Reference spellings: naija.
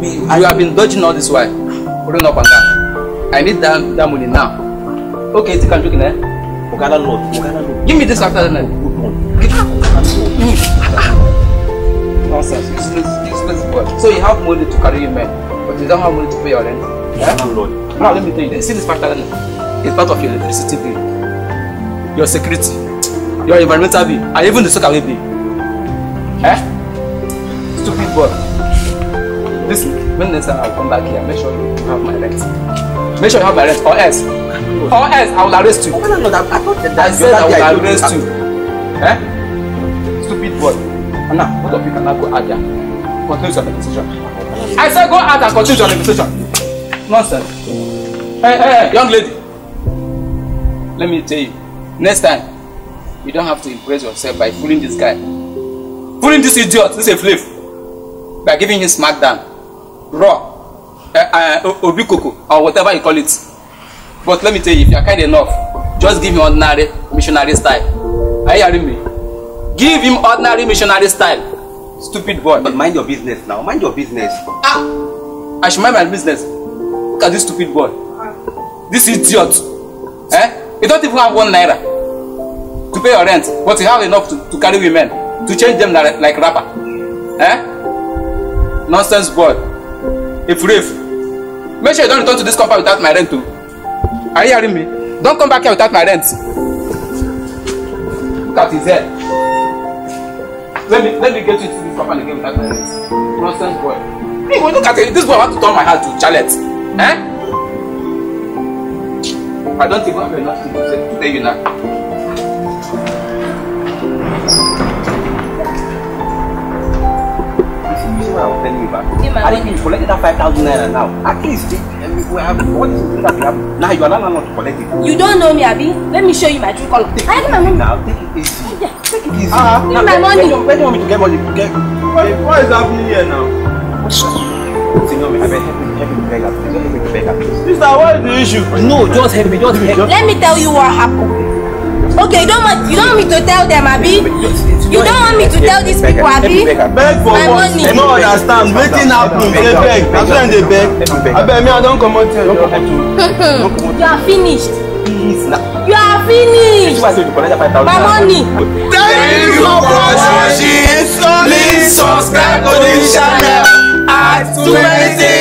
Me, you have been dodging all this while, pulling up and down. I need that money now. Okay, take a look in there. Give me this after the night. Nonsense, useless boy. So you have money to carry your men, but you don't have money to pay your rent. Yeah? Now let me tell you this. See this factor, it's part of your electricity bill, your security, your environmental bill, and even the solar bill. Eh? Stupid boy. Listen, when next time I will come back here, make sure you have my rent. Make sure you have my rent, or else I will arrest you. I said I will arrest you. Eh? Stupid boy. And now, both of you cannot go out there. Continue your negotiation. I said go out and continue your negotiation. Nonsense. Hey, young lady. Let me tell you. Next time, you don't have to impress yourself by fooling this guy. Fooling this idiot, this is a flip. By giving him smackdown. Raw. Obikoko, or whatever you call it. But let me tell you, if you are kind enough, just give him ordinary missionary style. Are you hearing me? Give him ordinary missionary style. Stupid boy. But mind your business now. Mind your business. Ah! I should mind my business. Look at this stupid boy. This idiot. Eh? You don't even have 1 naira to pay your rent, but you have enough to carry women, to change them like rapper. Eh? Nonsense boy. If rave. Make sure you don't return to this compound without my rent too. Are you hearing me? Don't come back here without my rent. Look at his head. Let me get you to this compound again without my rent. Nonsense boy. Hey, look at it. This boy wants to turn my heart to Charlotte. Eh? I don't even have enough to tell you now. I will tell you back. I think you collected that 5,000 naira now. At least we have what is it that we have now. You are not allowed to collect it. You don't know me, Abi. Let me show you my true color. I have my money now. Take it easy. Yeah, take it easy. Give my money. Where do you want me to get money? What is happening here now? Help me to beg up. Sister, what is the issue? No, just help me. Let me tell you what happened. Okay, you don't want me to tell them, Abi. You don't want me to tell these people, Abi. Beg for what? I don't understand. Nothing happened. They beg. That's when they beg. I beg me. I don't come out here. You are finished. You are finished. My money. Thank you for watching. Please subscribe to this channel. Add to my